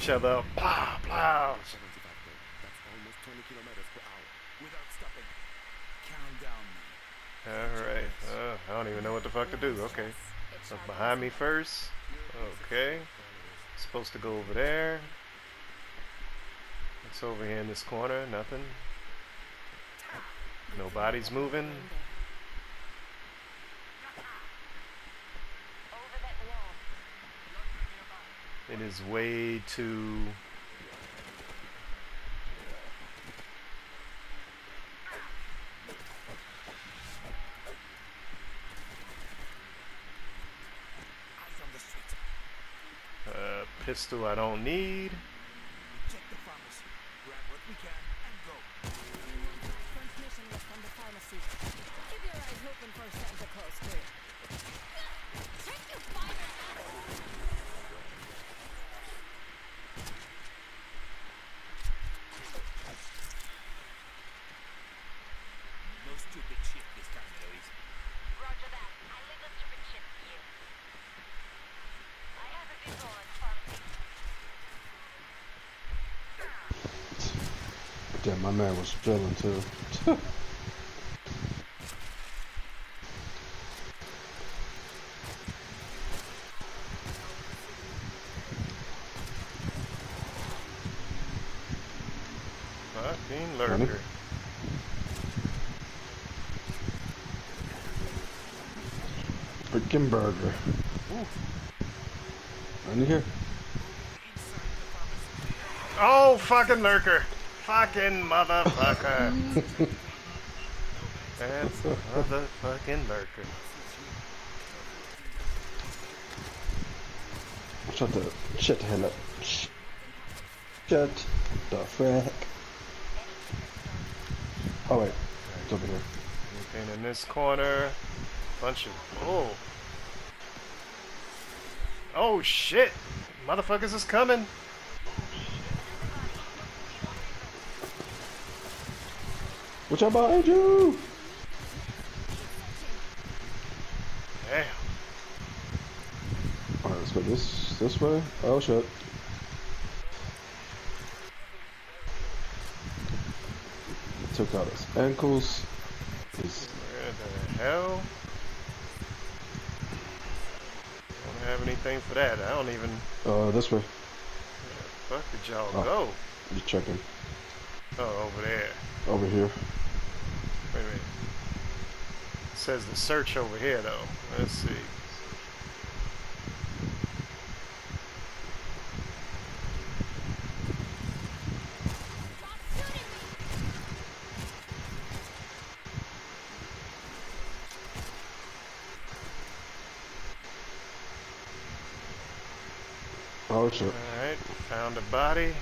Shadow. Plow, plow. Alright, I don't even know what the fuck to do. Okay, look behind me first. Okay, supposed to go over there. It's over here in this corner. Nothing. Nobody's moving. It is way too pistol I don't need. Check the pharmacy. Grab what we can and go. Transmission was from the pharmacy. Keep your eyes open for Santa Claus too. Check your fire out. No stupid shit this time, Louise. Roger that. I leave the stupid shit to you. I have a big one. Damn, my man was drilling too. Fucking lurker. Freaking burger. Ooh. Under here. Oh, fucking lurker. Fucking motherfucker. That's a motherfucking lurker. Shut the hell up. Shut the frack. Oh wait, it's over here. Anything in this corner? Bunch of oh shit! Motherfuckers is coming! Watch out behind you! Damn. Alright, let's go this way. Oh shit. Took out his ankles. Where the hell? Don't have anything for that. I don't even... this way. Where the fuck did y'all go? You're checking. Oh, over there. Over here. Wait a minute. It says the search over here though. Let's see. Oh shit. Alright, found a body.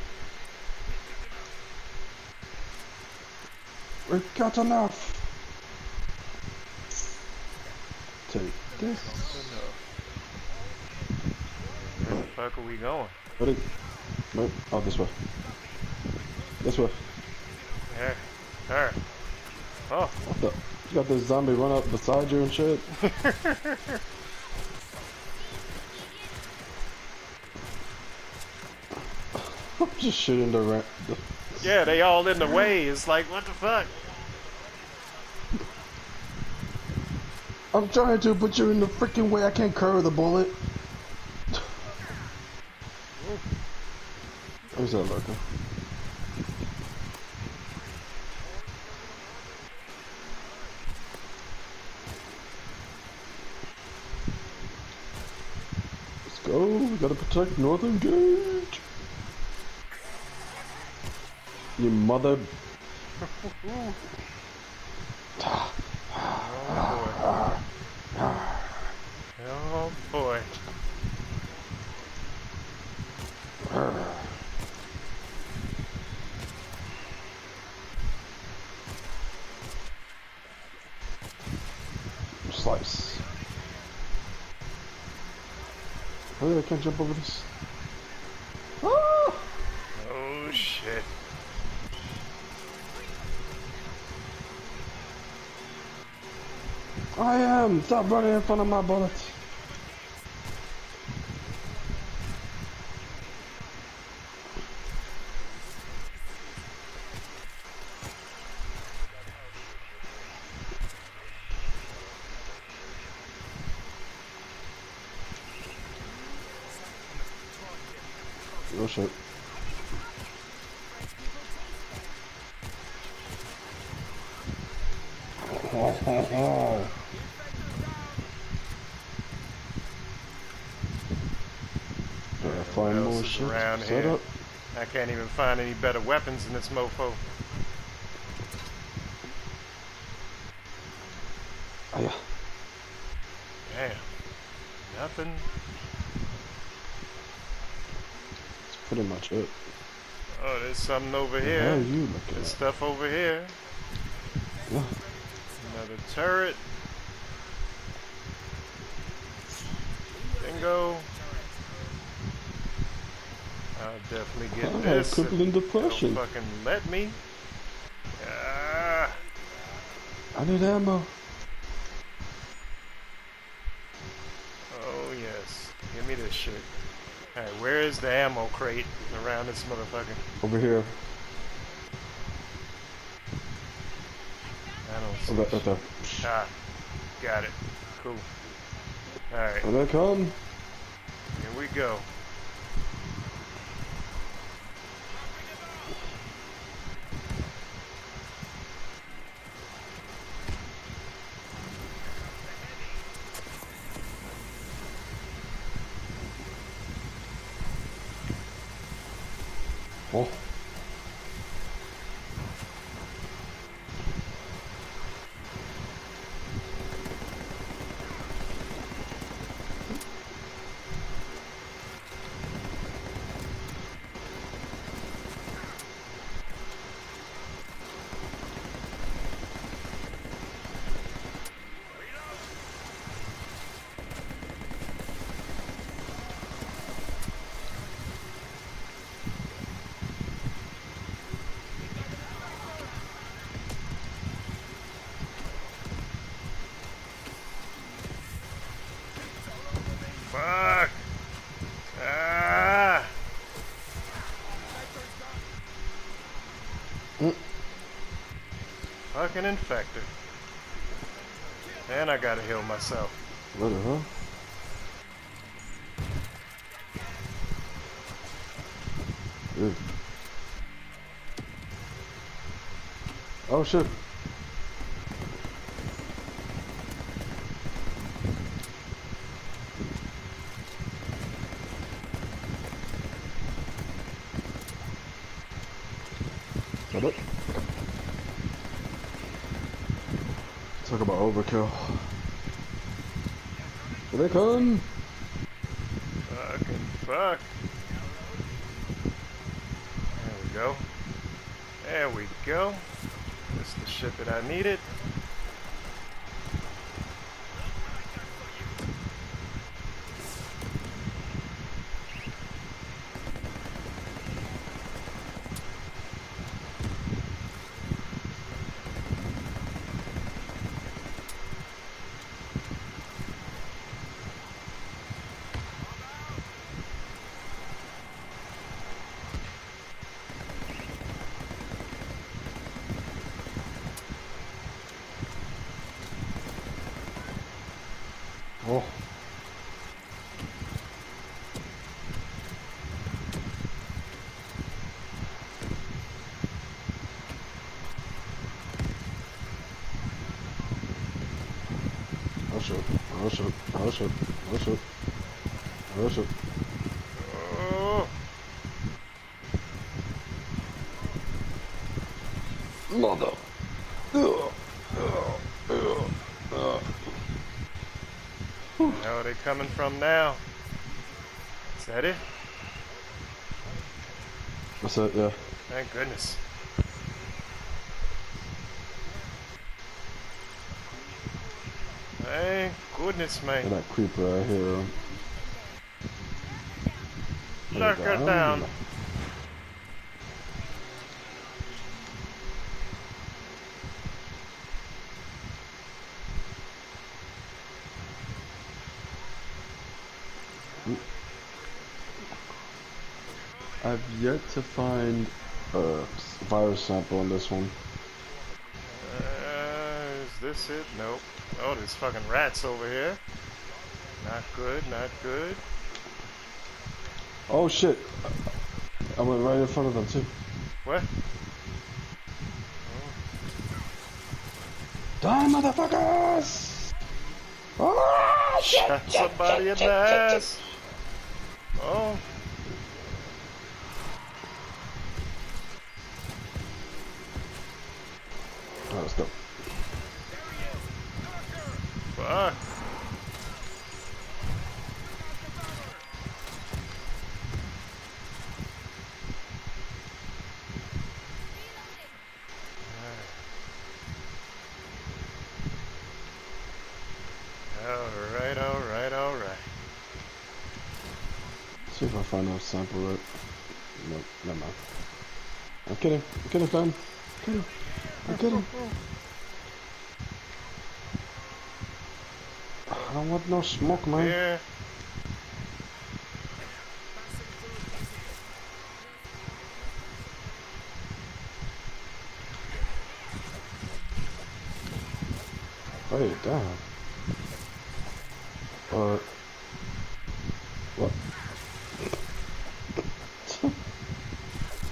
We've got enough. Take this. Where the fuck are we going? Nope. Oh, this way. This way. Yeah. Alright. Oh. What the? You got this zombie run up beside you and shit. I'm just shooting the ramp. Yeah, they all in the way. It's like, what the fuck? I'm trying to, but you're in the freaking way. I can't curve the bullet. Where's that lurker? Let's go. We gotta protect Northern Gate. You mother. Oh boy. Oh boy. Slice. Oh, I can't jump over this. Oh shit. I am! Stop running in front of my bullets! Oh shit. Around here. Up. I can't even find any better weapons than this mofo. Oh, yeah. Damn. Nothing. That's pretty much it. Oh, there's something over here. How are you looking at? There's stuff over here. Yeah. Another turret. Bingo. I'll definitely get this. Crippling depression. Don't fucking let me. I need ammo. Oh yes, give me this shit. All right, where is the ammo crate around this motherfucker? Over here. I don't see. Right there. Ah, got it. Cool. All right. Here they come. Here we go. Oh. Fucking infected. And I gotta heal myself. What the hell? Ew. Oh shit. Hello? Talk about overkill. Here they come! Fucking fuck. There we go. There we go. That's the shit that I needed. Oh. Oh shit. Oh. Mother. Where are they coming from now? Is that it? What's that? Yeah. Thank goodness. Thank goodness, man. Look at that creeper right here. Knock her down. I've yet to find a virus sample on this one. Is this it? Nope. Oh, there's fucking rats over here. Not good, not good. Oh shit. I went right in front of them too. Where? Oh. Die, motherfuckers! Oh, shot somebody in the ass! Oh. Alright, let's go. Fuck. Alright. See if I find a sample rope. No, never mind. I'm kidding. I'm kidding, fam. I'm kidding. I'm kidding. I don't want no smoke, man. Yeah. Oh, damn. What?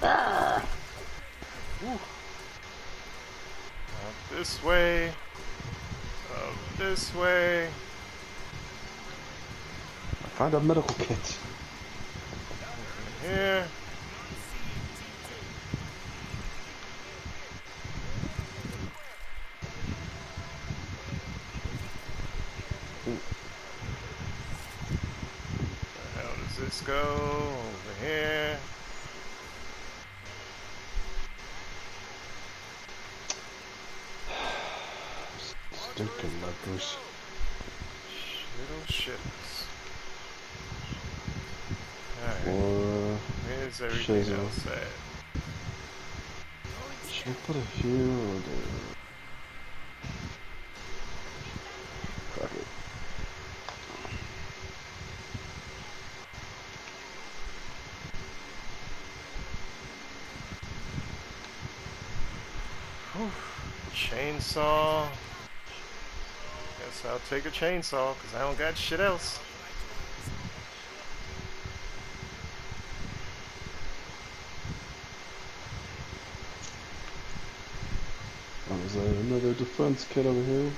Ah. This way. This way. I found a medical kit. Here. Let's go over here. Stinking lepers. Shit, oh shit. Alright. Where's everything else at? Should I put a here or there? Chainsaw. Guess I'll take a chainsaw because I don't got shit else. Oh, is there another defense kit over here?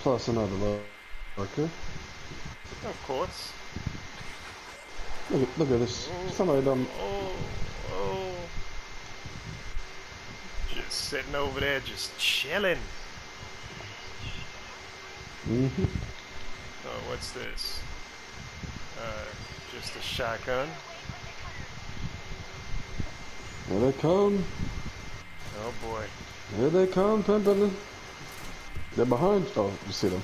Plus another locker. Of course. Look at this. Oh, somebody done. Oh. Sitting over there just chilling. Mm-hmm. Oh, what's this? Just a shotgun. Here they come. Oh boy. Here they come, Pimpin'. They're behind. Oh, you see them.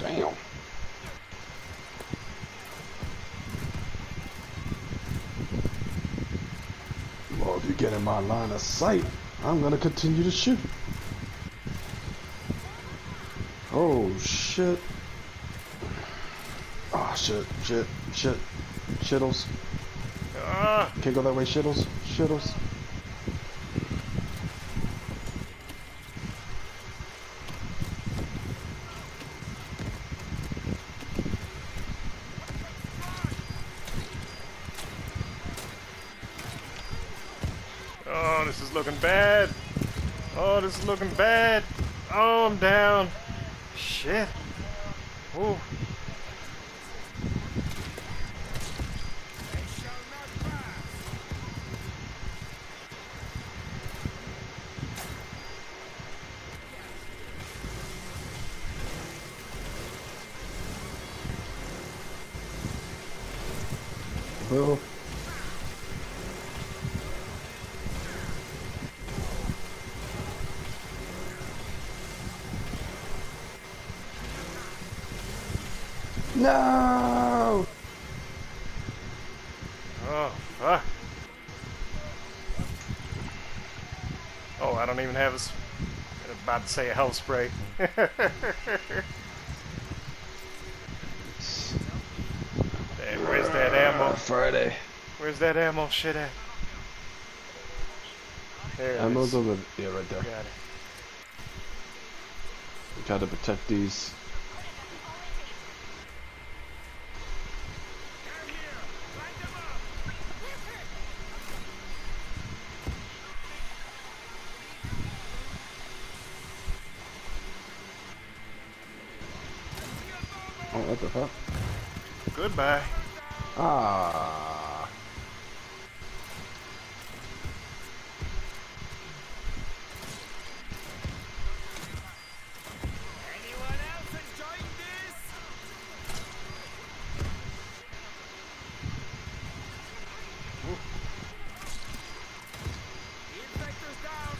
Damn. If you get in my line of sight, I'm gonna continue to shoot. Oh shit. Ah, oh, shit. Shittles. Can't go that way, Shittles. Shittles. Oh, this is looking bad. Oh, this is looking bad. Oh, I'm down. Shit. Ooh. Well. No! Oh, fuck. Oh, I don't even have a... I was about to say a health spray. Where's that ammo? Friday. Where's that ammo shit at? There it Ammo's is. Over... Yeah, right there. Got it. We gotta protect these... Oh, what the fuck? Goodbye. Ah. Anyone else enjoying this? Ooh. The infector's down.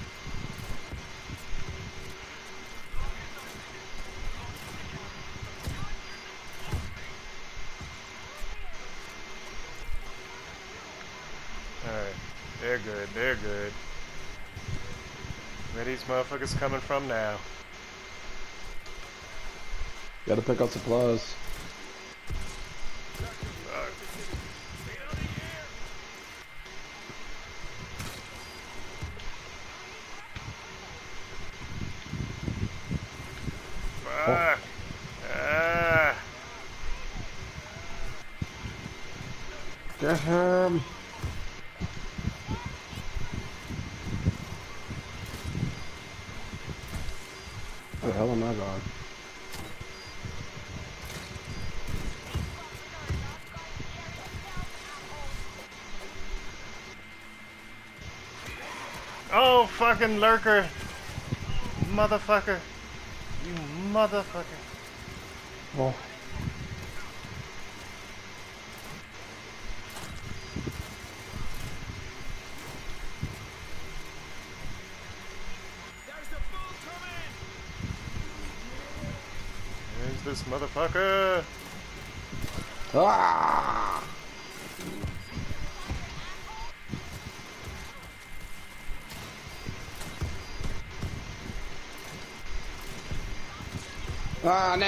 Alright, they're good, they're good. Where these motherfuckers coming from now? Gotta pick up supplies. Fuck! Ah! Get him! Where the hell am I going? Oh, fucking lurker! Motherfucker! You motherfucker! Oh. This motherfucker! Ah! Ah, no.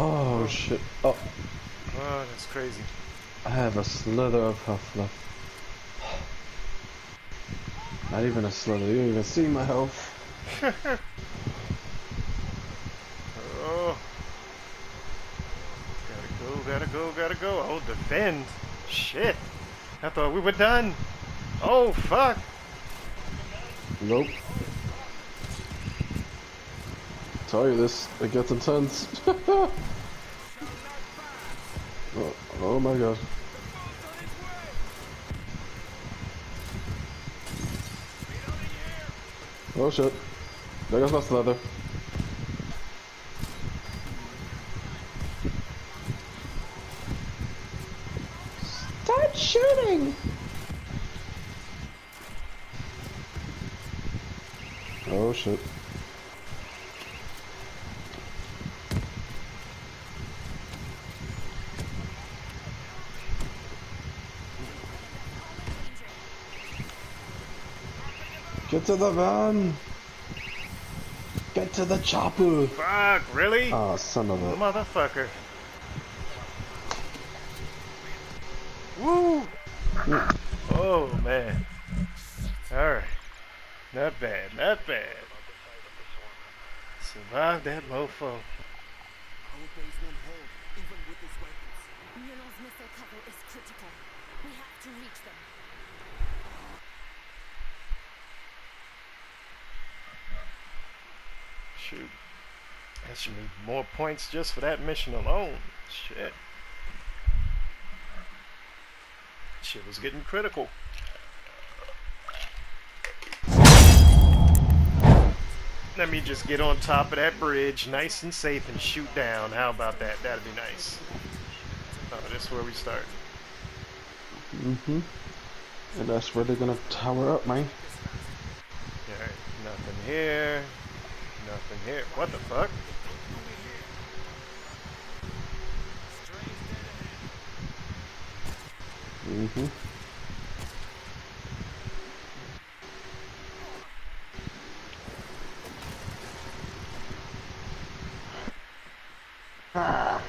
Oh, shit. Oh. Oh, that's crazy. I have a slither of health left. Not even a slither. You don't even see my health. Oh. Gotta go. Oh, defend. Shit. I thought we were done. Oh, fuck. Nope. Tell you this, it gets intense. Oh my god. Oh shit. There goes my slither. Start shooting! Oh shit. Get to the van! Get to the chopper! Fuck, really? Oh, son of a... motherfucker. Woo! Oh, man. Alright. Not bad, not bad. Survived that mofo. Muno's missile cover is critical. We have to reach them. Shoot. That should be more points just for that mission alone. Shit. Shit was getting critical. Let me just get on top of that bridge, nice and safe, and shoot down. How about that? That'd be nice. Oh, that's where we start. Mm-hmm. And that's where they're gonna tower up, man. Alright, nothing here. Nothing here. What the fuck? Mm-hmm. Ah.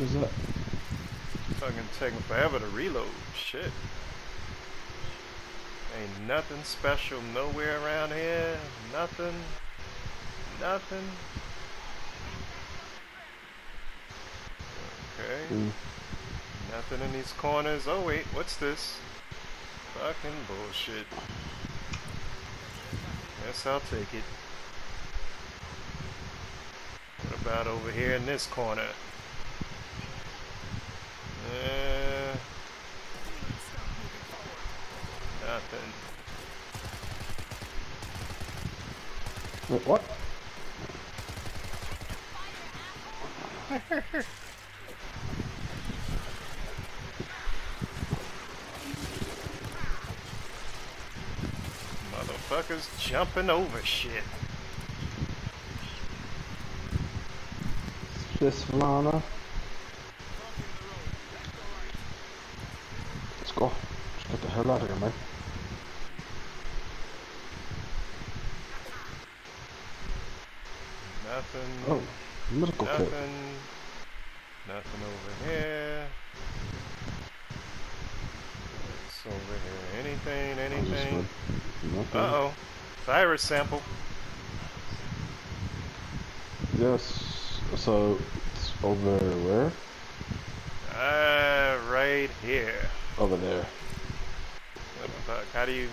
Is that? Fucking taking forever to reload. Shit. Ain't nothing special nowhere around here. Nothing. nothing. Okay. Mm. Nothing in these corners. Oh wait, what's this? Fucking bullshit. Guess I'll take it. What about over here in this corner? Nothing. Wait, what? Motherfuckers jumping over shit. This Lana. Let's go. Let's get the hell out of here, man. Nothing. Oh, medical kit. Nothing. Nothing over here. It's over here. Anything, anything. Uh-oh. Virus sample. Yes. So, it's over where? Right here. Over there. What the fuck? How do you...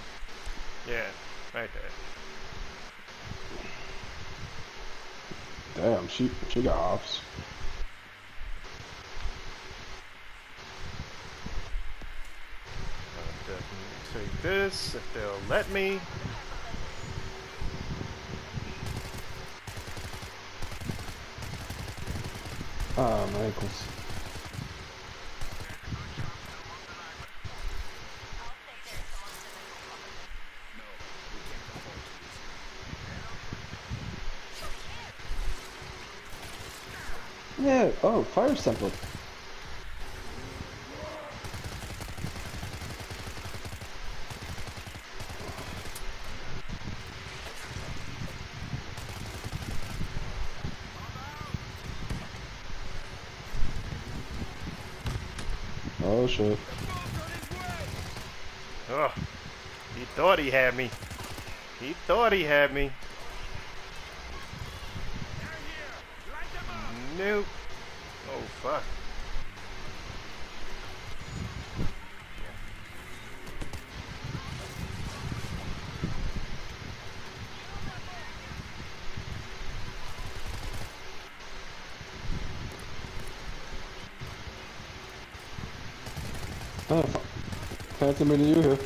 Yeah, right there. Damn, she got ops. I'll definitely take this if they'll let me. Ah, my ankles. Yeah, oh, fire sample. Oh shit. Oh, he thought he had me. He thought he had me. Nope. Oh fuck. Oh, fancy me to you here.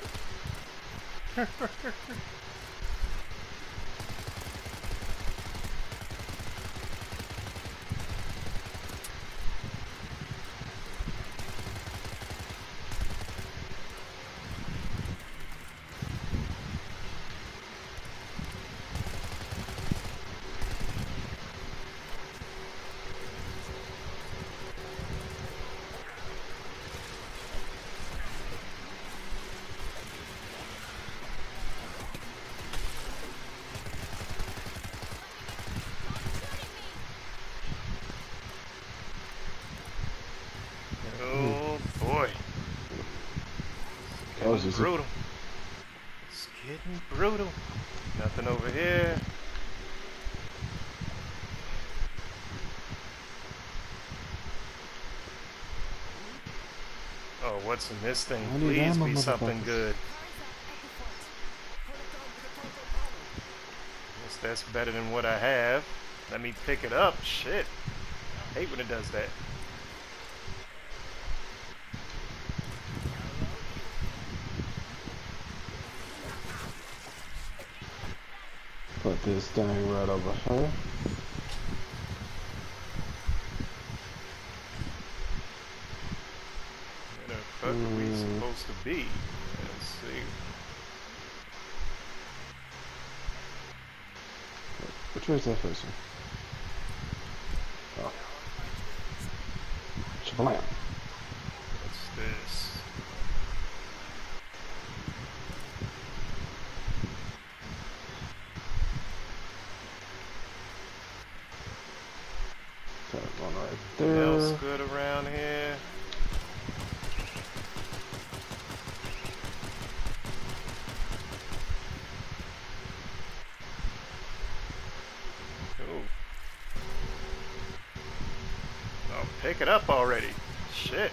Brutal. It's getting brutal. Nothing over here. Oh, what's in this thing? Please be something good. Guess that's better than what I have. Let me pick it up. Shit. I hate when it does that. Put this thing right over here. Where the fuck are we supposed to be? Let's see. Which way is that person? Oh. Shablam. What's this? What else good around here? Pick it up already. Shit.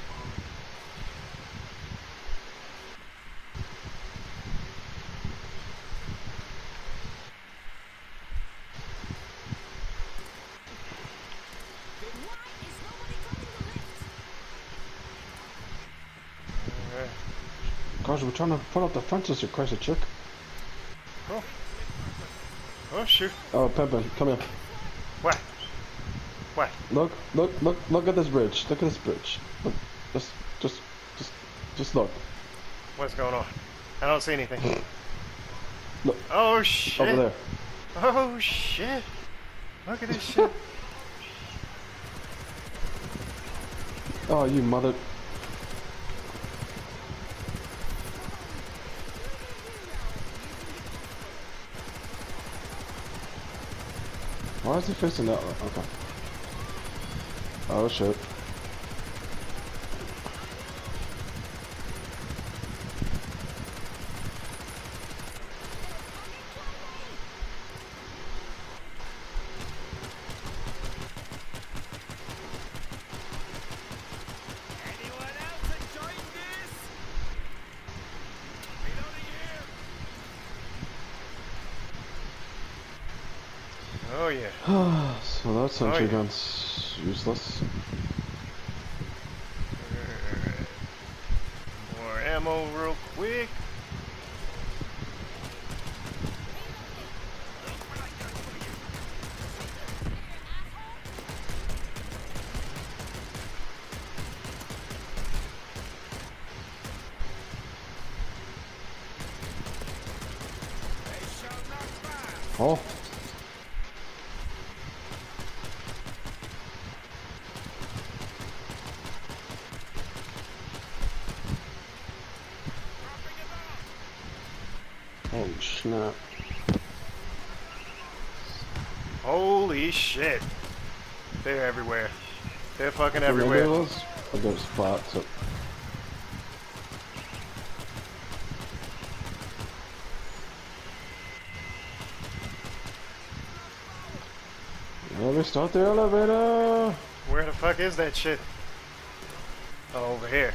Guys, we're trying to put up the fences, you crazy chick. Oh. Oh, shoot. Oh, Pippin, come here. What? What? Look, look, look, look at this bridge. Look at this bridge. Look, just look. What's going on? I don't see anything. Look. Oh, shit. Over there. Oh, shit. Look at this shit. Oh, you mother... Why is he facing that way? Okay. Oh shit. Oh yeah. So that sentry gun's useless. More ammo real quick. Oh. Oh snap. Holy shit. They're everywhere. They're fucking everywhere. I've got spots up. Let me start the elevator. Where the fuck is that shit? Oh, over here.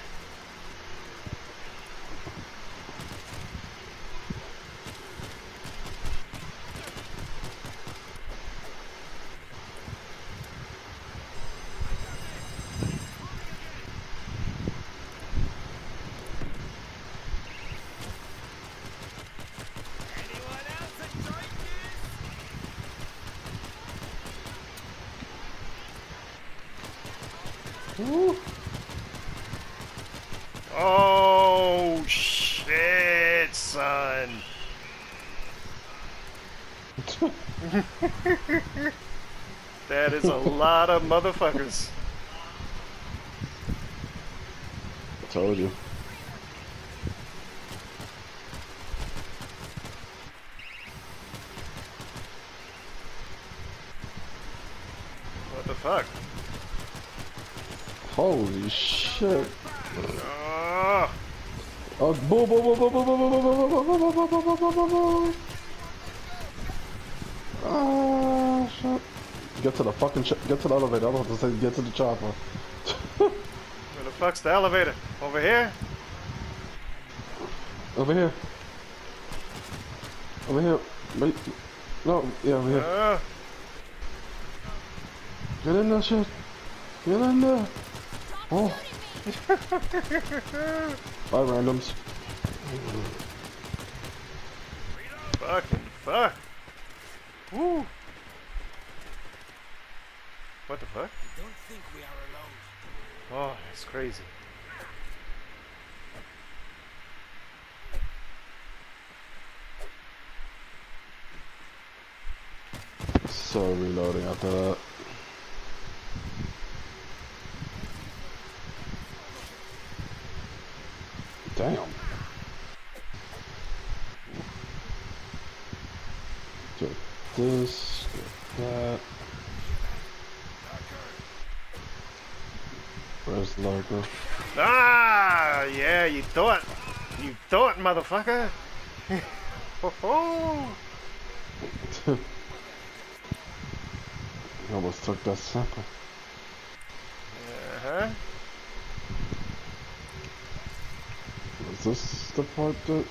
Ooh. Oh shit, son. That is a lot of motherfuckers. I told you. What the fuck? Holy shit. Oh, boom, boom, boom, boom, boom, boom, boom, boom, boom, boom, boom, boom, boom. Ah, shit. Get to the fucking get to the elevator. I don't have to say get to the chopper. Where the fuck's the elevator? Over here? Over here. Over here. Wait. No, yeah, over here. Get in there, shit. Get in there. Oh. Bye, randoms. Fucking fuck. Woo. What the fuck? I don't think we are alone. Oh, that's crazy. So reloading after that. Damn. Get this, get that. Where's the Largo? Ah, yeah, you thought. You thought, motherfucker. Ho ho. Almost took that sample. Yeah. Uh-huh. Is this the part that...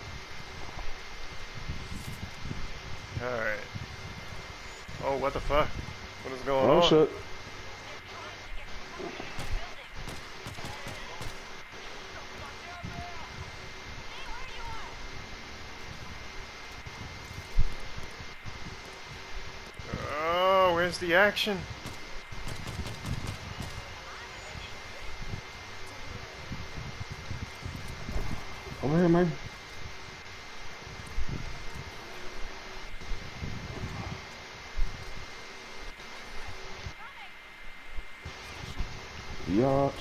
Alright. Oh, what the fuck? What is going on? Oh, shit. Oh, where's the action? Over here, man. Yacht.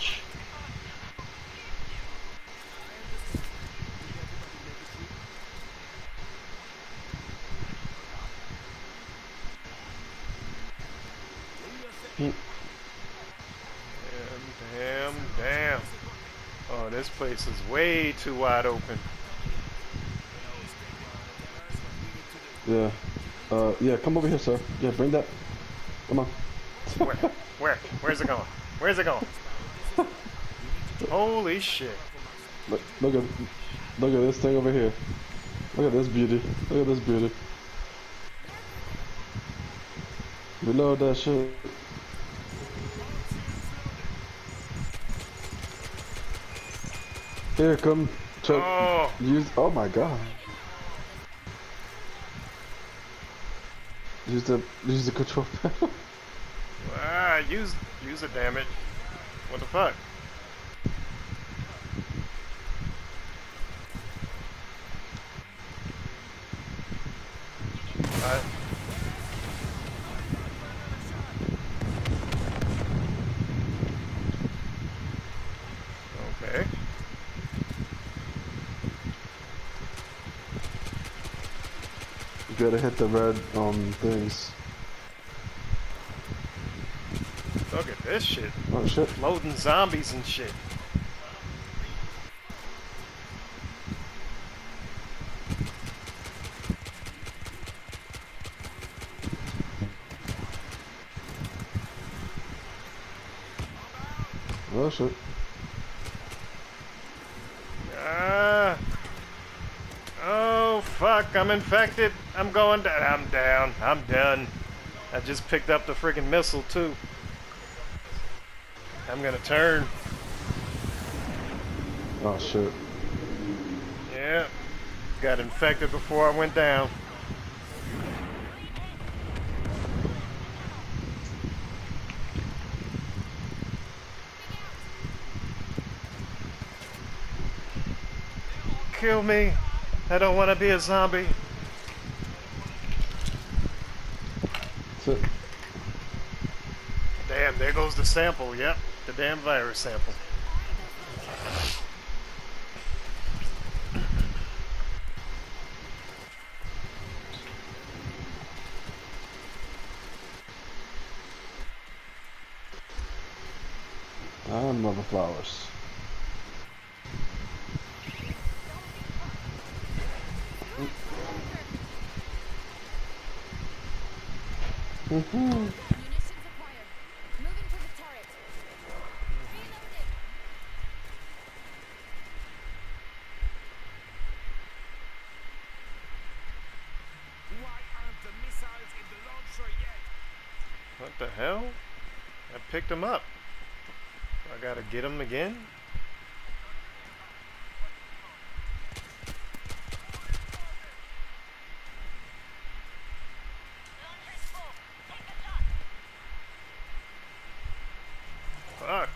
Damn, damn, damn. Oh, this place is way too wide open. Yeah. Yeah, come over here, sir. Yeah, bring that. Come on. Where's it going? Where's it going? Holy shit. Look at this thing over here. Look at this beauty. Look at this beauty. Reload that shit. Here, come check. Oh. Use, oh my god. Use the control panel. Ah, use it, damn it. What the fuck? Okay. You gotta hit the red things. Look at this shit. Oh shit. Loading zombies and shit. Oh shit. Ah. Oh fuck, I'm infected. I'm going down. I'm down. I'm done. I just picked up the freaking missile too. I'm gonna turn. Oh shit. Yeah. Got infected before I went down. Kill me. I don't want to be a zombie. Damn, there goes the sample. Yep. The damn virus sample. I love the flowers. Mm-hmm. What the hell? I picked him up. I gotta get him again? Fuck.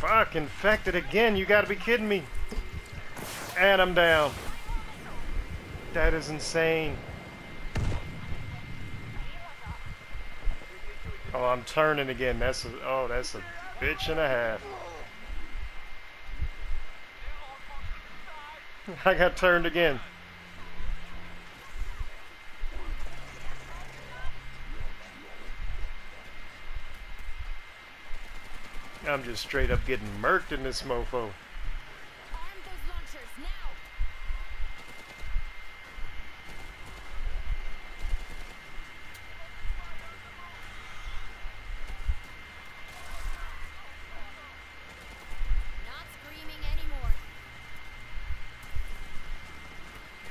Fuck, infected again, you gotta be kidding me. And I'm down. That is insane. Oh, I'm turning again. That's a, oh, that's a bitch and a half. I got turned again. I'm just straight up getting murked in this mofo.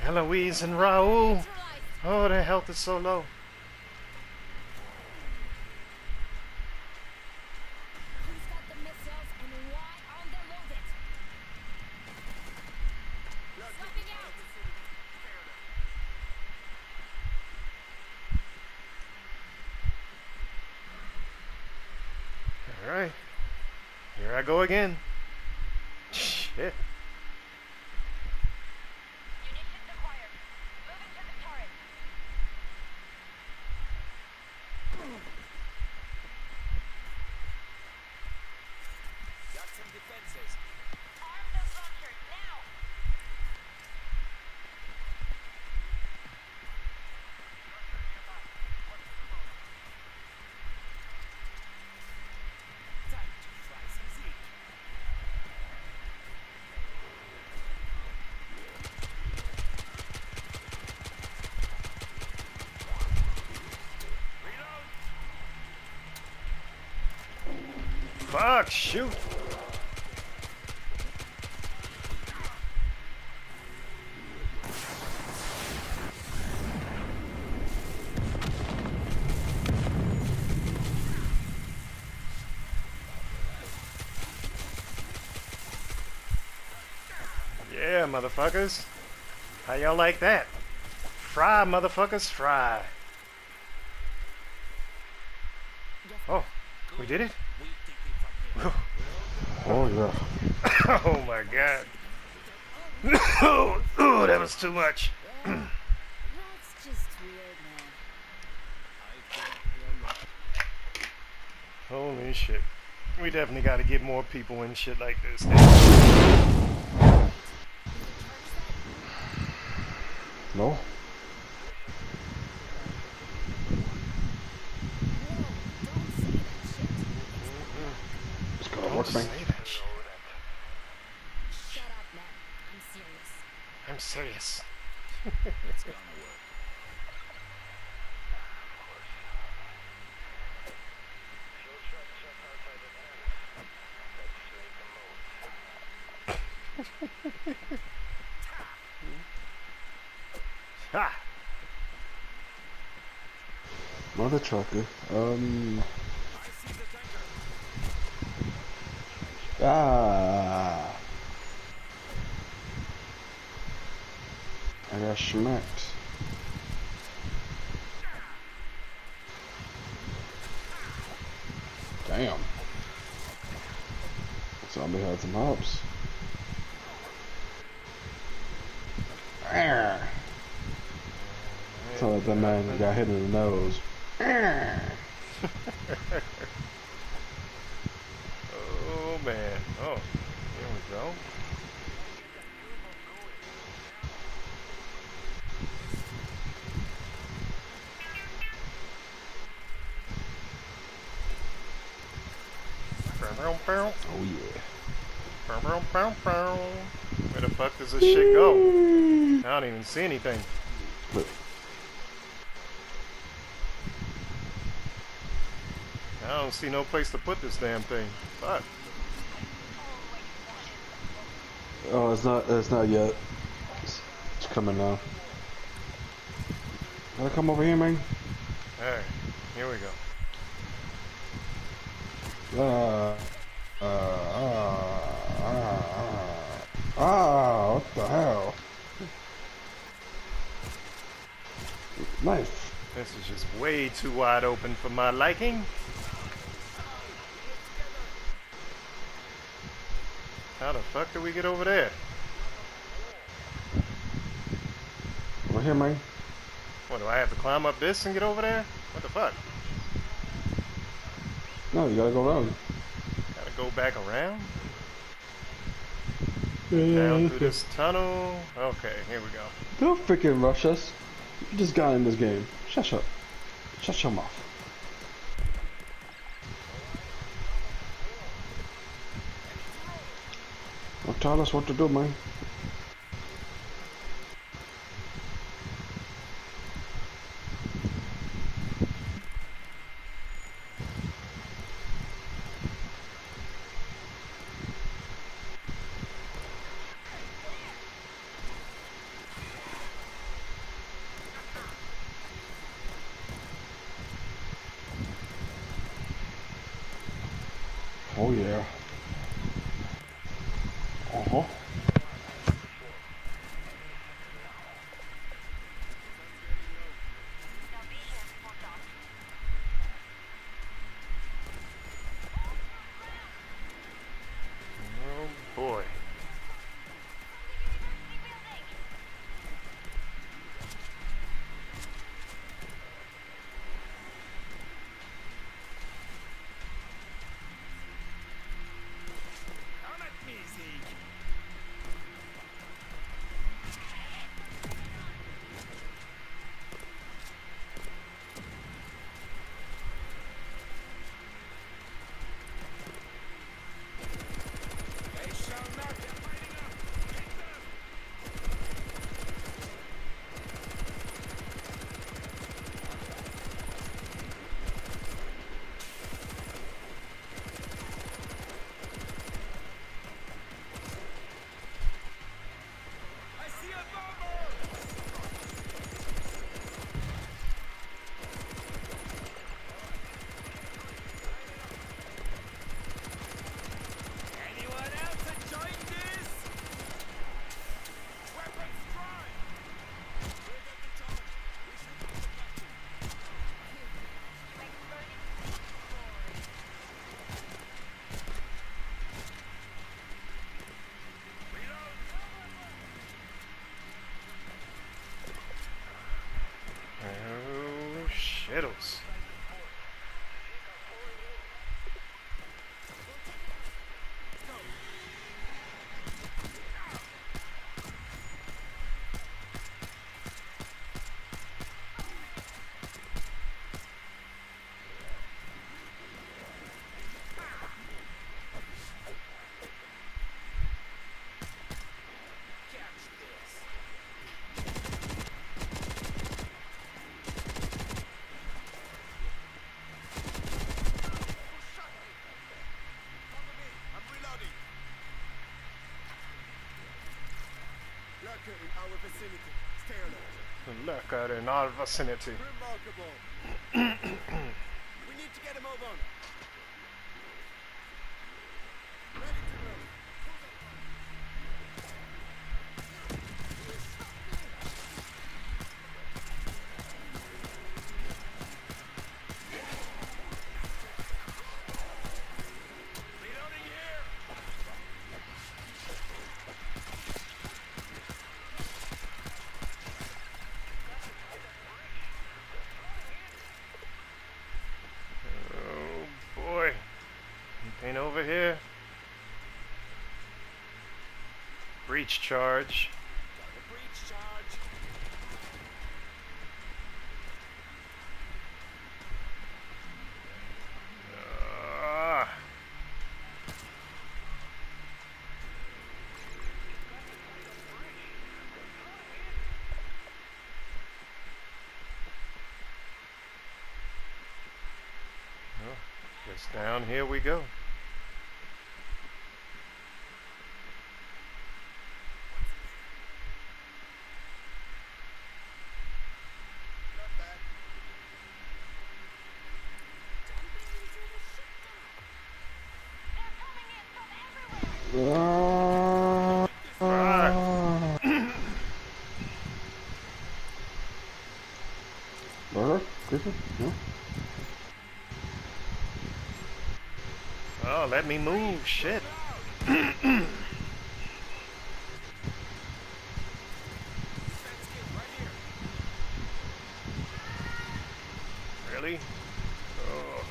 Eloise and Raul. Oh, their health is so low. Who's got the missiles and why aren't they loaded? Swapping out. All right, here I go again. Shit. Fuck, shoot! Yeah, motherfuckers. How y'all like that? Fry, motherfuckers, fry. Oh, we did it? Oh yeah. Oh my god. Oh, that was too much. That's just weird, man. Holy shit. We definitely gotta get more people in shit like this now. No? Serious. It's gonna work. Ha! Mother trucker. Ah. I got smacked. Damn. Zombie had some hops. Arr. That's how that man got hit in the nose. Oh man. Oh, there we go. Oh yeah. Where the fuck does this shit go? I don't even see anything. I don't see no place to put this damn thing. Fuck. Oh, it's not yet. It's coming now. Gotta come over here, man. Alright, here we go. What the hell? Nice. This is just way too wide open for my liking. How the fuck do we get over there? Over here, man. What, do I have to climb up this and get over there? What the fuck? No, you gotta go around. Gotta go back around? Yeah, down through this tunnel. Okay, here we go. Don't freaking rush us. You just got in this game. Shut up. Shut your mouth. tell us what to do, man. Oh yeah. Uh-huh. Oh boy. Shadows. Lurker in our vicinity. Remarkable. We need to get a move on. Ready to move. Over here. Breach charge. Well, guess down here we go. Oh, let me move, shit. Really? Oh.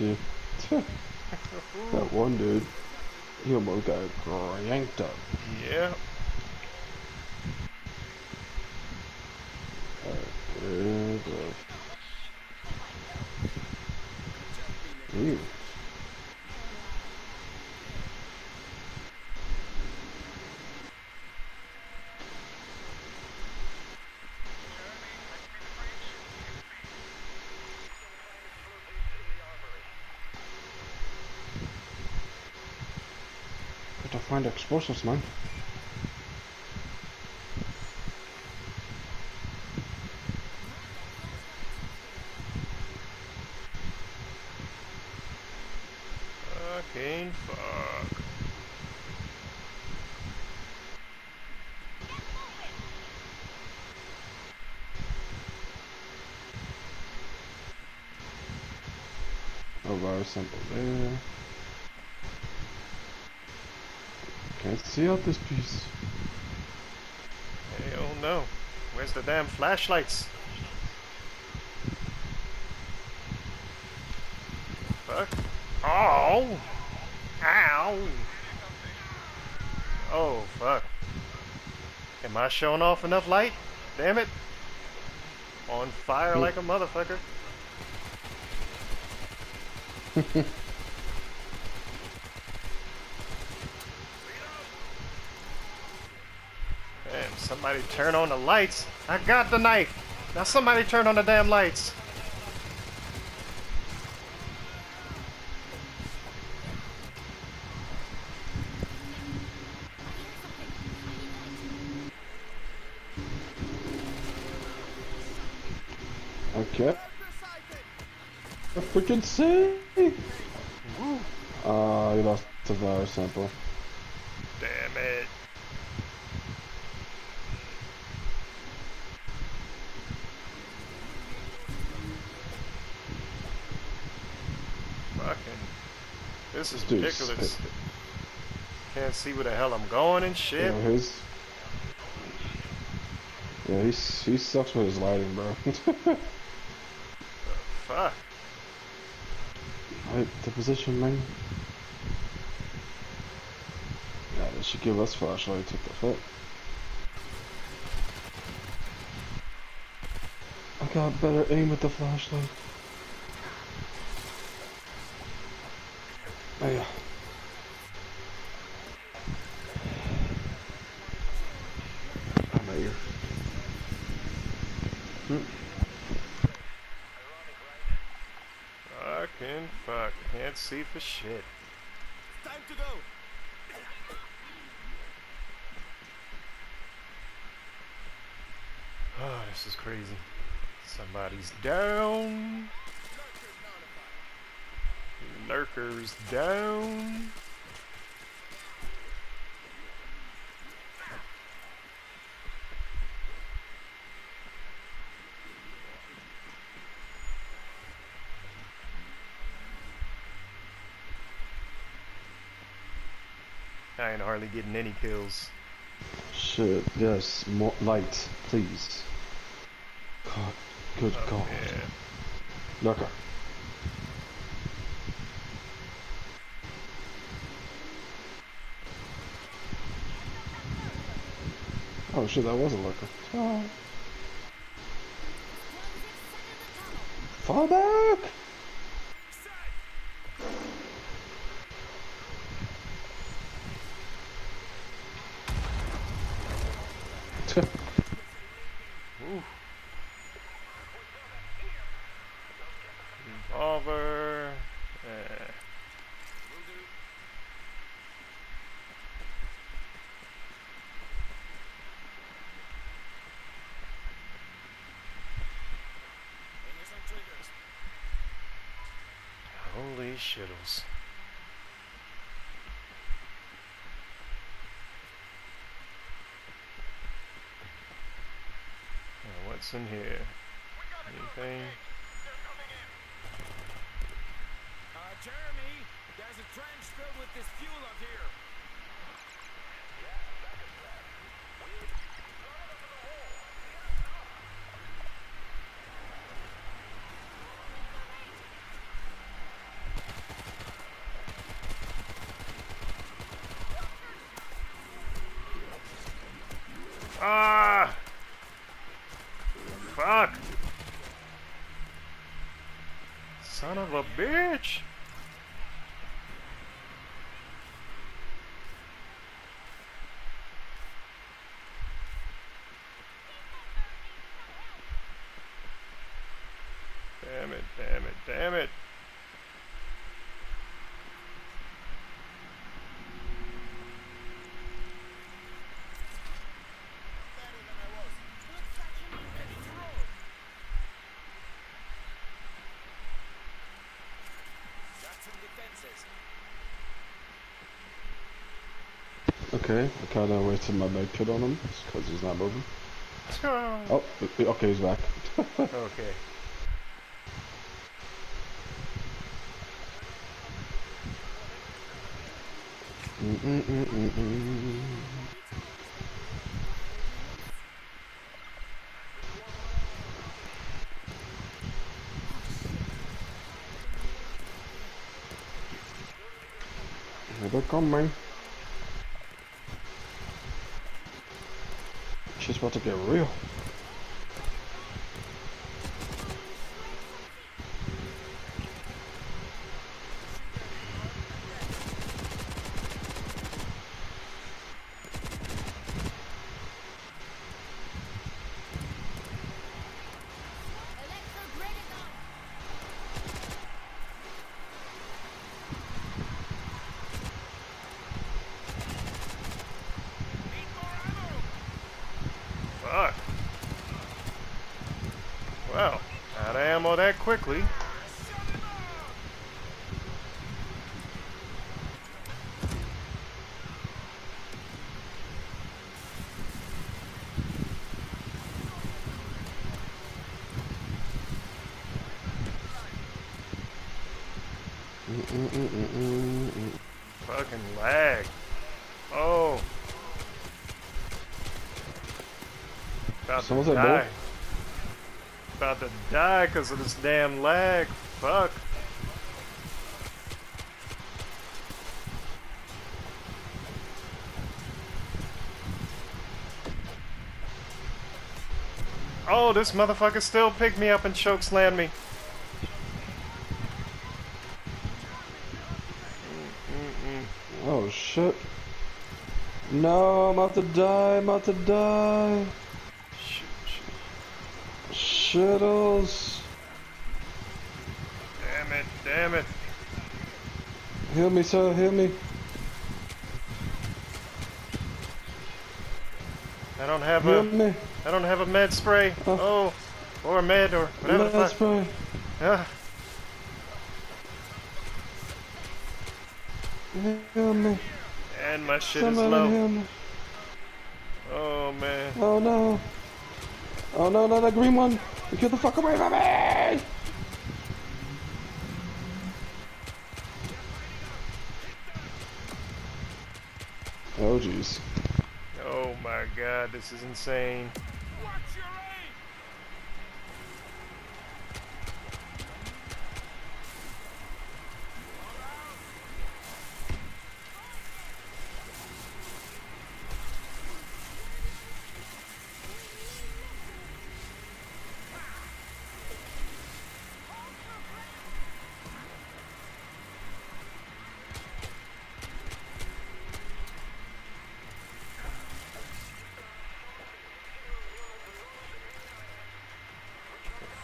lucky. That one dude, he almost got yanked up. Yeah. Alright, ew. Gotta find explosives, man. Fucking fuck. Oh, very simple there. Can't see out this piece. Hell no. Where's the damn flashlights? Fuck. Oh! Ow! Oh, fuck. Am I showing off enough light? Damn it! On fire like a motherfucker. Damn, somebody turn on the lights! I got the knife! Now somebody turn on the damn lights! Okay. I freaking see! You lost the virus sample. Damn it. Fucking. This is ridiculous. Spit. Can't see where the hell I'm going and shit. Yeah, he sucks with his lighting, bro. Fuck. Right, the position, man. Yeah, they should give us flashlights. What the fuck? I got better aim with the flashlight. Oh yeah. I'm out here. Fucking fuck, can't see for shit. It's time to go. Oh, this is crazy. Somebody's down. Lurker's down. I ain't hardly getting any kills. Shit, yes, more light, please. God, good God. Yeah. Lurker. Oh shit, that was a lurker. Oh. Fall back! Revolver. Holy shittles. What's in here? Anything? Jeremy, there's a trench filled with this fuel up here. Ah! Fuck! Son of a bitch! Damn it, damn it, damn it! Okay, I kind of wasted my med kit on him because he's not moving. Oh, okay, he's back. Okay. Here they come, man. She's about to get real. Well, out of ammo that quickly. Fucking lag. Oh. Someone's at about to die because of this damn lag. Fuck. Oh, this motherfucker still picked me up and chokeslammed me. Oh shit. No, I'm about to die, I'm about to die. Shittles. Damn it, damn it. Heal me, sir, heal me. I don't have a med spray. Oh, or a med or whatever the fuck. Spray. Yeah. Heal me. And my shit is low. Oh man. Oh no. Oh no, no, that green one! Get the fuck away from me! Oh jeez. Oh my god, this is insane. Watch your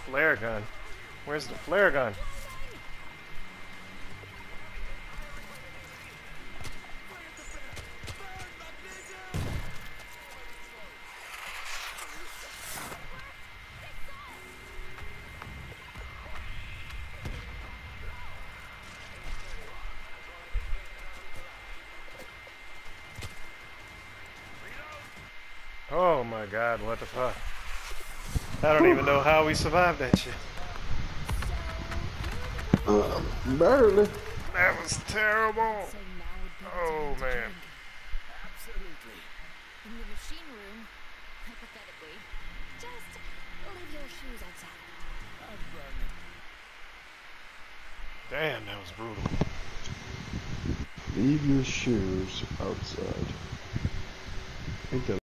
flare gun. Where's the flare gun? Oh my god, what the fuck? I don't even know how we survived that shit. Barely. That was terrible. Oh man. Absolutely. In the machine room, hypothetically, just leave your shoes outside. Damn, that was brutal. Leave your shoes outside. I think that